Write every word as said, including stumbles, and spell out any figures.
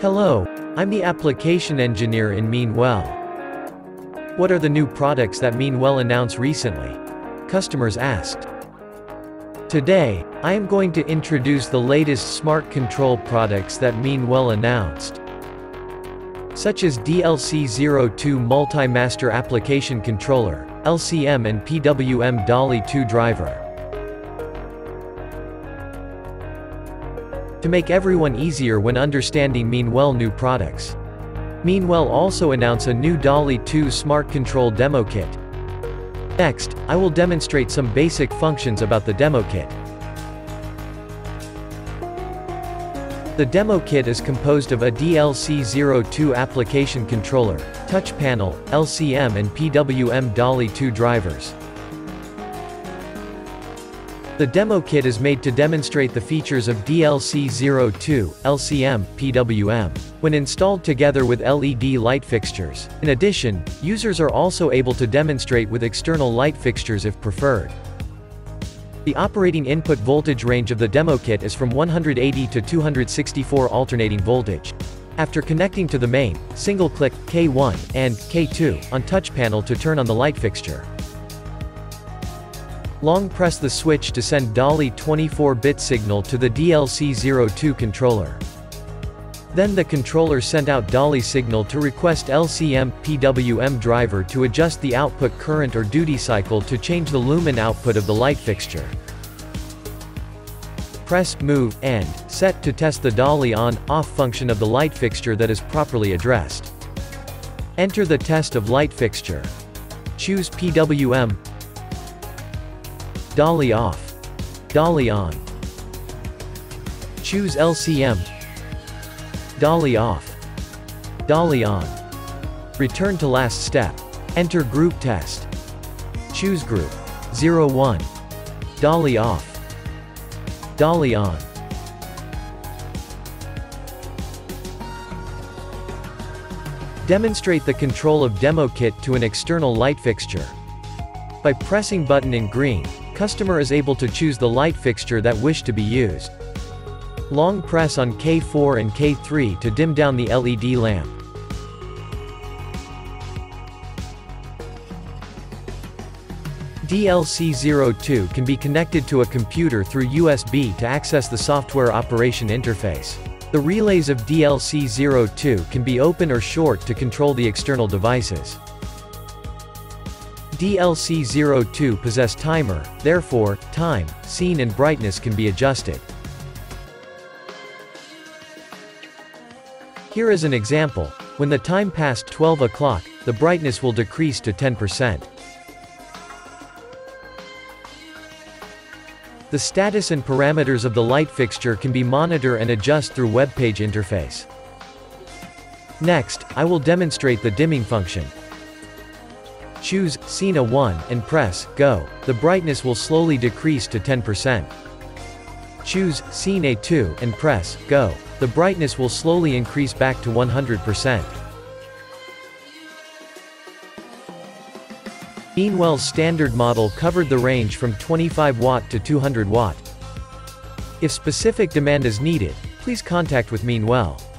Hello, I'm the application engineer in MEAN WELL. What are the new products that MEAN WELL announced recently? Customers asked. Today, I am going to introduce the latest smart control products that MEAN WELL announced, such as D L C zero two Multi-Master Application Controller, L C M and P W M DALI two driver. To make everyone easier when understanding MEAN WELL new products, MEAN WELL also announced a new DALI two Smart Control Demo Kit. Next, I will demonstrate some basic functions about the demo kit. The demo kit is composed of a D L C zero two application controller, touch panel, L C M and P W M DALI two drivers. The demo kit is made to demonstrate the features of D L C zero two, L C M, P W M, when installed together with L E D light fixtures. In addition, users are also able to demonstrate with external light fixtures if preferred. The operating input voltage range of the demo kit is from one hundred eighty to two hundred sixty-four alternating voltage. After connecting to the main, single-click K one and K two on touch panel to turn on the light fixture. Long press the switch to send DALI twenty-four bit signal to the D L C zero two controller. Then the controller sent out DALI signal to request L C M, P W M driver to adjust the output current or duty cycle to change the lumen output of the light fixture. Press, move, and set to test the DALI on/off function of the light fixture that is properly addressed. Enter the test of light fixture. Choose P W M, DALI off, DALI on. Choose L C M, DALI off, DALI on. Return to last step. Enter group test. Choose group zero one, DALI off, DALI on. Demonstrate the control of demo kit to an external light fixture. By pressing button in green, customer is able to choose the light fixture that wish to be used. Long press on K four and K three to dim down the L E D lamp. D L C zero two can be connected to a computer through U S B to access the software operation interface. The relays of D L C zero two can be open or short to control the external devices. D L C zero two possess timer, therefore, time, scene and brightness can be adjusted. Here is an example. When the time passed twelve o'clock, the brightness will decrease to ten percent. The status and parameters of the light fixture can be monitored and adjusted through web page interface. Next, I will demonstrate the dimming function. Choose Scene A one and press Go. The brightness will slowly decrease to ten percent. Choose Scene A two and press Go. The brightness will slowly increase back to one hundred percent. MEAN WELL's standard model covered the range from twenty-five watt to two hundred watt. If specific demand is needed, please contact with MEAN WELL.